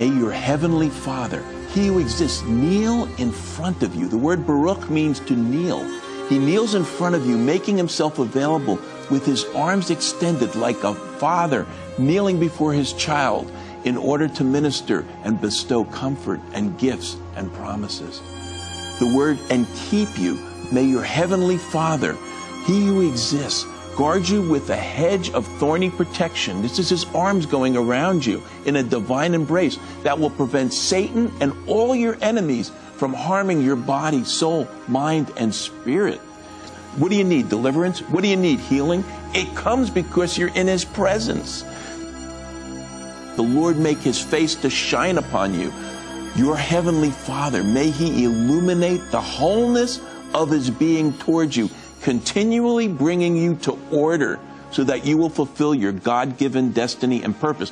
May your heavenly Father, he who exists, kneel in front of you. The word Baruch means to kneel. He kneels in front of you, making himself available with his arms extended like a father kneeling before his child in order to minister and bestow comfort and gifts and promises. The word and keep you. May your heavenly Father, he who exists, guard you with a hedge of thorny protection. This is his arms going around you in a divine embrace that will prevent Satan and all your enemies from harming your body, soul, mind, and spirit. What do you need? Deliverance? What do you need? Healing? It comes because you're in his presence. The Lord make his face to shine upon you. Your heavenly Father, may he illuminate the wholeness of his being towards you, continually bringing you to order so that you will fulfill your God-given destiny and purpose.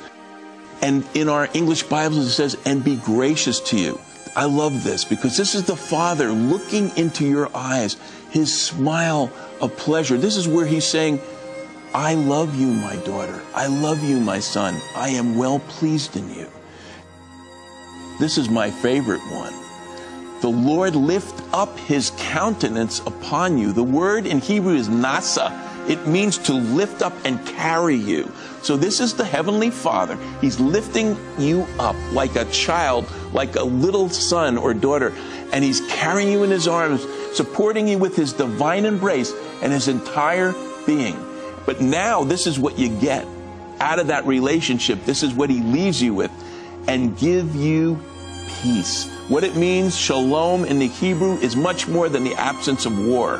And in our English Bibles it says, and be gracious to you. I love this because this is the Father looking into your eyes, his smile of pleasure. This is where he's saying, I love you, my daughter. I love you, my son. I am well pleased in you. This is my favorite one. The Lord lift up his countenance upon you. The word in Hebrew is nasa. It means to lift up and carry you. So this is the heavenly Father. He's lifting you up like a child, like a little son or daughter, and he's carrying you in his arms, supporting you with his divine embrace and his entire being. But now this is what you get out of that relationship. This is what he leaves you with, and give you peace. What it means, shalom in the Hebrew, is much more than the absence of war,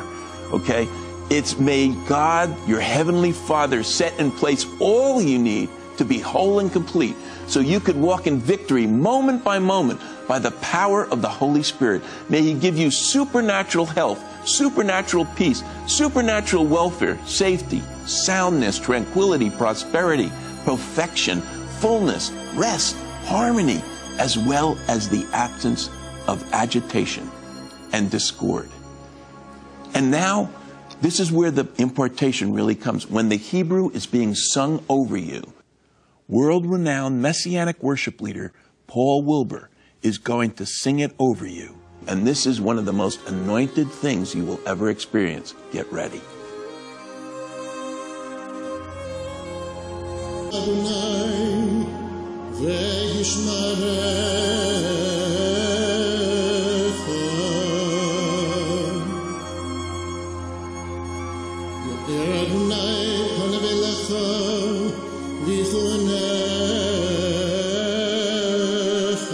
okay? It's may God, your heavenly Father, set in place all you need to be whole and complete so you could walk in victory moment by moment by the power of the Holy Spirit. May he give you supernatural health, supernatural peace, supernatural welfare, safety, soundness, tranquility, prosperity, perfection, fullness, rest, harmony, as well as the absence of agitation and discord. And now, this is where the impartation really comes. When the Hebrew is being sung over you, world-renowned Messianic worship leader Paul Wilbur is going to sing it over you. And this is one of the most anointed things you will ever experience. Get ready. וישמרך יותר אדוני פנה אליך ויחונך אדוני פנה אליך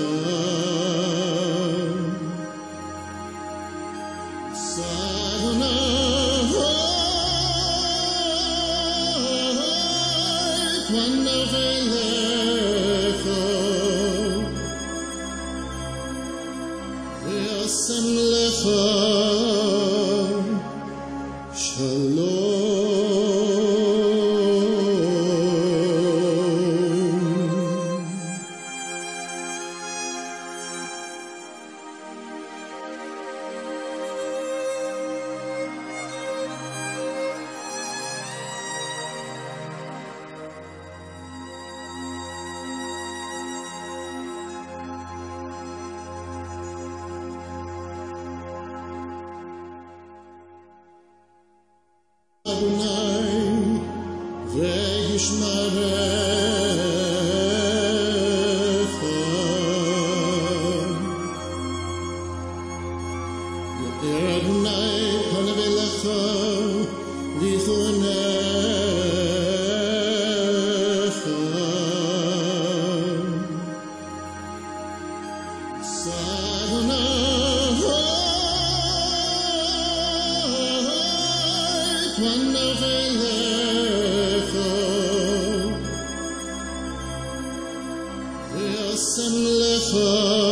Adonai וישמרך יותר אדוני פנה אליך ויחונך אדוני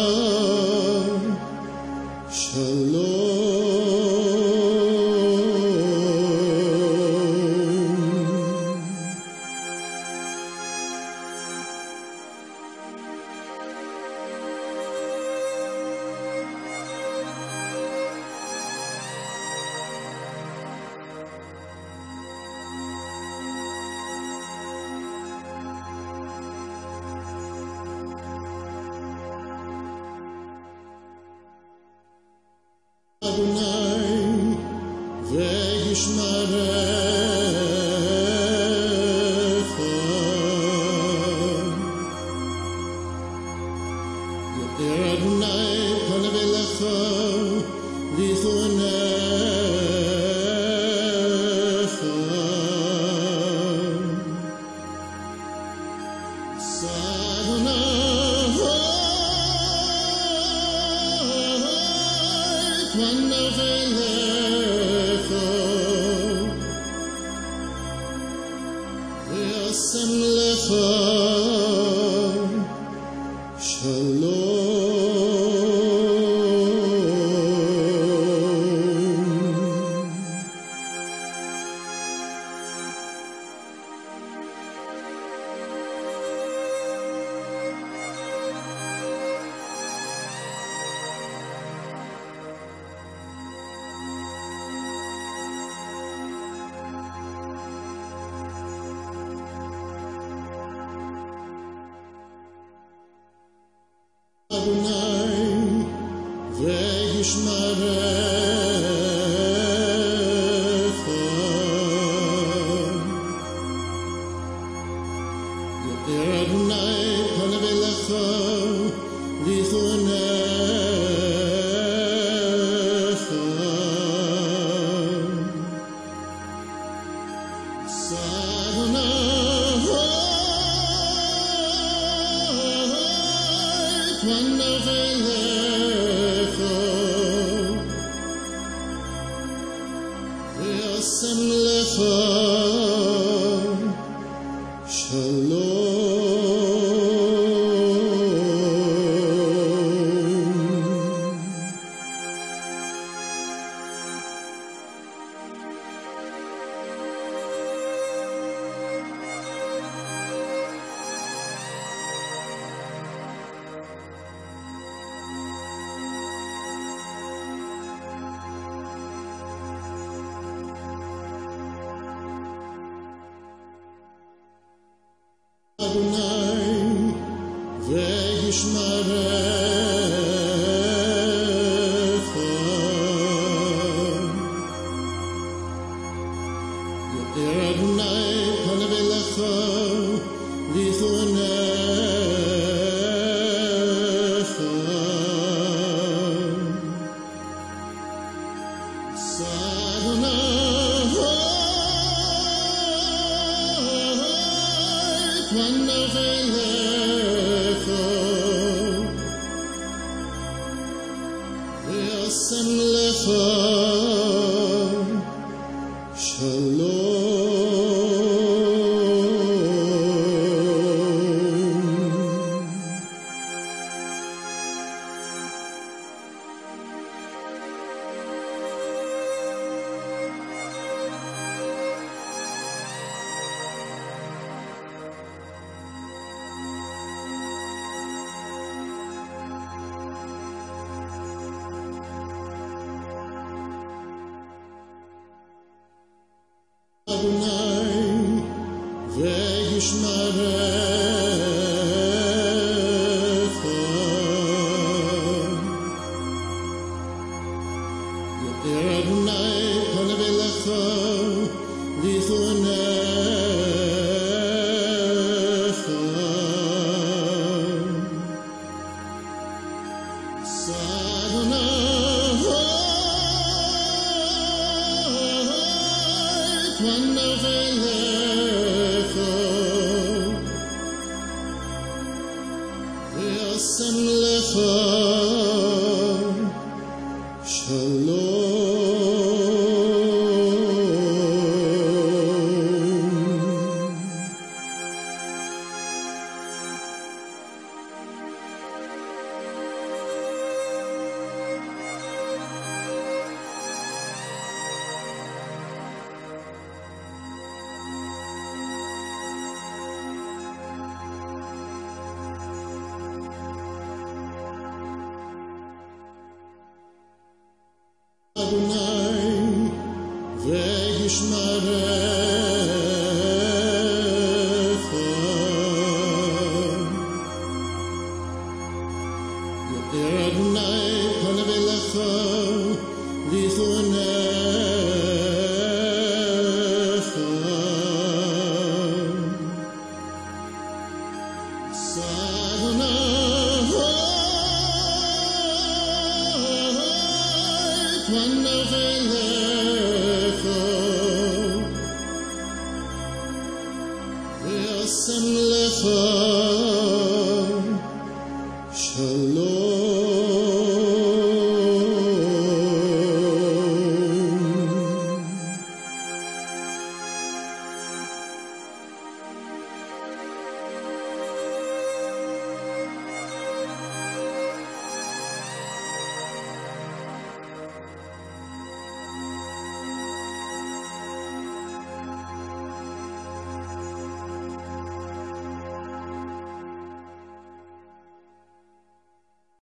Shalom.